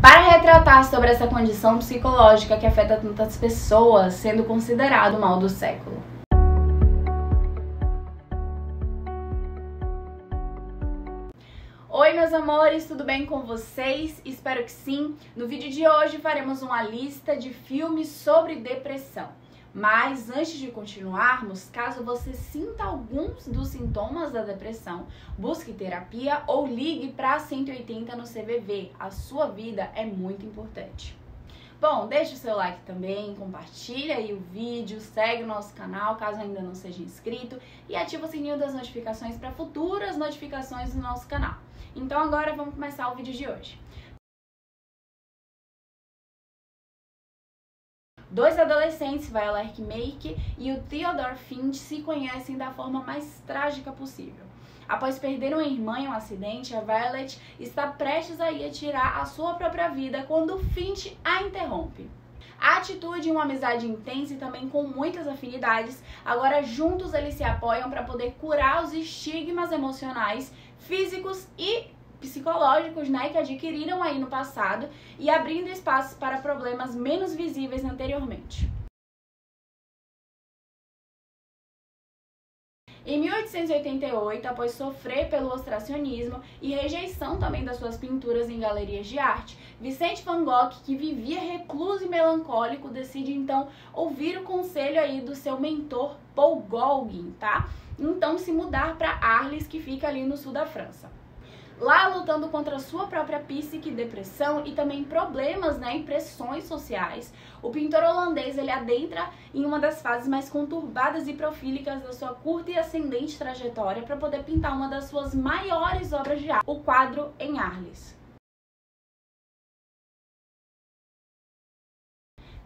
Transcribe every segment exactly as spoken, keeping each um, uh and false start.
para retratar sobre essa condição psicológica que afeta tantas pessoas, sendo considerado o mal do século. Oi meus amores, tudo bem com vocês? Espero que sim! No vídeo de hoje faremos uma lista de filmes sobre depressão. Mas antes de continuarmos, caso você sinta alguns dos sintomas da depressão, busque terapia ou ligue para cento e oitenta no C V V. A sua vida é muito importante. Bom, deixa o seu like também, compartilha aí o vídeo, segue o nosso canal caso ainda não seja inscrito e ativa o sininho das notificações para futuras notificações do nosso canal. Então agora vamos começar o vídeo de hoje. Dois adolescentes, Violet Markey e o Theodore Finch, se conhecem da forma mais trágica possível. Após perder uma irmã em um acidente, a Violet está prestes a ir atirar a sua própria vida quando Finch a interrompe. A atitude e uma amizade intensa e também com muitas afinidades, agora juntos eles se apoiam para poder curar os estigmas emocionais, físicos e psicológicos, né, que adquiriram aí no passado e abrindo espaços para problemas menos visíveis anteriormente. Em mil oitocentos e oitenta e oito, após sofrer pelo ostracionismo e rejeição também das suas pinturas em galerias de arte, Vincent Van Gogh, que vivia recluso e melancólico, decide então ouvir o conselho aí do seu mentor Paul Gauguin, tá? Então se mudar para Arles, que fica ali no sul da França. Lá lutando contra a sua própria psique, depressão e também problemas, né, e pressões sociais, o pintor holandês ele adentra em uma das fases mais conturbadas e profílicas da sua curta e ascendente trajetória para poder pintar uma das suas maiores obras de arte, o quadro em Arles.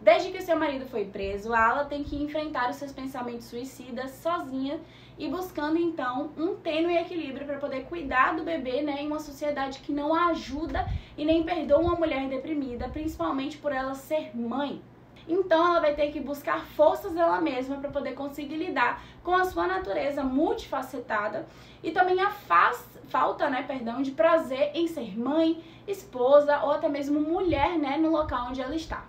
Desde que seu marido foi preso, Ala tem que enfrentar os seus pensamentos suicidas sozinha e buscando, então, um tênue equilíbrio para poder cuidar do bebê, né, em uma sociedade que não a ajuda e nem perdoa uma mulher deprimida, principalmente por ela ser mãe. Então, ela vai ter que buscar forças dela mesma para poder conseguir lidar com a sua natureza multifacetada e também a faz, falta, né, perdão, de prazer em ser mãe, esposa ou até mesmo mulher, né, no local onde ela está.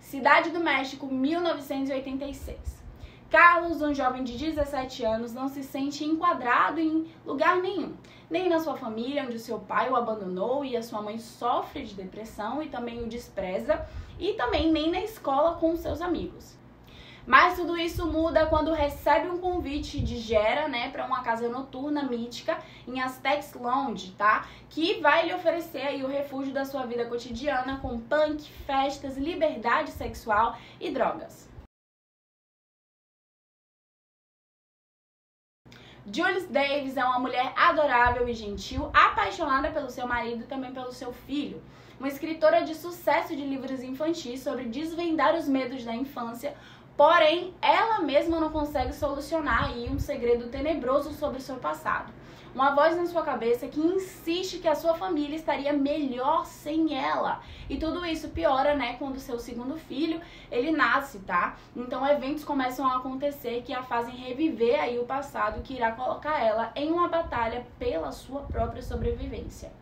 Cidade do México, mil novecentos e oitenta e seis. Carlos, um jovem de dezessete anos, não se sente enquadrado em lugar nenhum. Nem na sua família, onde o seu pai o abandonou e a sua mãe sofre de depressão e também o despreza, e também nem na escola com seus amigos. Mas tudo isso muda quando recebe um convite de Gera, né, para uma casa noturna mítica em Aztecs Lounge, tá? Que vai lhe oferecer aí o refúgio da sua vida cotidiana com punk, festas, liberdade sexual e drogas. Jules Davis é uma mulher adorável e gentil, apaixonada pelo seu marido e também pelo seu filho. Uma escritora de sucesso de livros infantis sobre desvendar os medos da infância, porém, ela mesma não consegue solucionar aí um segredo tenebroso sobre o seu passado. Uma voz na sua cabeça que insiste que a sua família estaria melhor sem ela. E tudo isso piora, né, quando o seu segundo filho, ele nasce, tá? Então, eventos começam a acontecer que a fazem reviver aí o passado que irá colocar ela em uma batalha pela sua própria sobrevivência.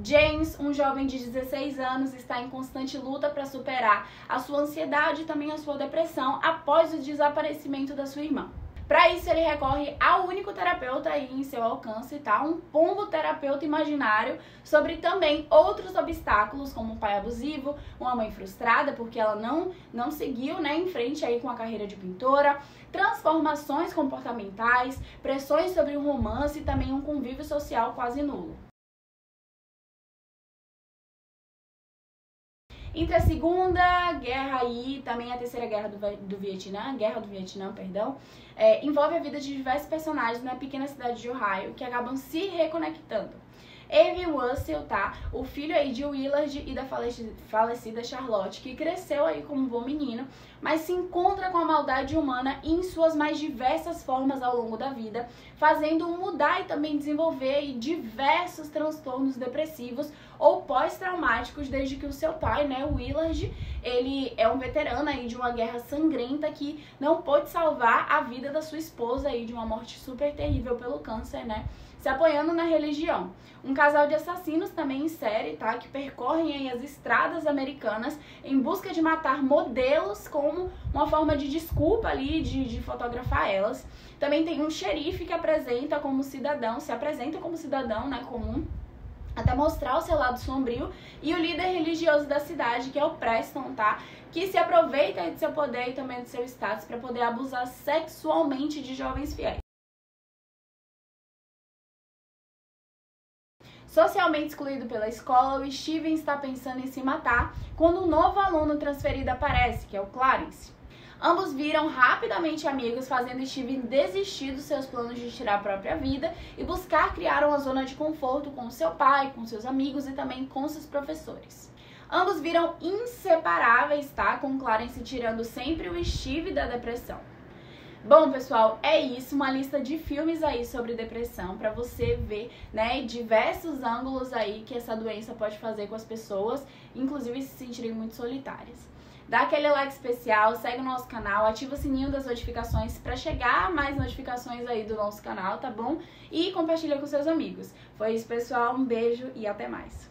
James, um jovem de dezesseis anos, está em constante luta para superar a sua ansiedade e também a sua depressão após o desaparecimento da sua irmã. Para isso, ele recorre ao único terapeuta aí em seu alcance, tá? Um pombo terapeuta imaginário, sobre também outros obstáculos, como um pai abusivo, uma mãe frustrada porque ela não, não seguiu, né, em frente aí com a carreira de pintora, transformações comportamentais, pressões sobre um romance e também um convívio social quase nulo. Entre a Segunda Guerra e também a Terceira Guerra do, do Vietnã, Guerra do Vietnã, perdão, é, envolve a vida de diversos personagens na pequena cidade de Ohio, que acabam se reconectando. Amy Russell, tá? O filho aí de Willard e da falecida Charlotte, que cresceu aí como um bom menino, mas se encontra com a maldade humana em suas mais diversas formas ao longo da vida, fazendo-o mudar e também desenvolver aí diversos transtornos depressivos ou pós-traumáticos, desde que o seu pai, né, o Willard, ele é um veterano aí de uma guerra sangrenta que não pôde salvar a vida da sua esposa aí de uma morte super terrível pelo câncer, né? Se apoiando na religião. Um casal de assassinos também em série, tá? Que percorrem aí as estradas americanas em busca de matar modelos como uma forma de desculpa ali, de, de fotografar elas. Também tem um xerife que apresenta como cidadão, se apresenta como cidadão, né, comum, até mostrar o seu lado sombrio, e o líder religioso da cidade, que é o Preston, tá? Que se aproveita de seu poder e também do seu status para poder abusar sexualmente de jovens fiéis. Socialmente excluído pela escola, o Steven está pensando em se matar quando um novo aluno transferido aparece, que é o Clarence. Ambos viram rapidamente amigos, fazendo Steven desistir dos seus planos de tirar a própria vida e buscar criar uma zona de conforto com seu pai, com seus amigos e também com seus professores. Ambos viram inseparáveis, tá? Com Clarence tirando sempre o Steve da depressão. Bom, pessoal, é isso, uma lista de filmes aí sobre depressão pra você ver, né, diversos ângulos aí que essa doença pode fazer com as pessoas, inclusive se sentirem muito solitárias. Dá aquele like especial, segue o nosso canal, ativa o sininho das notificações pra chegar mais notificações aí do nosso canal, tá bom? E compartilha com seus amigos. Foi isso, pessoal, um beijo e até mais.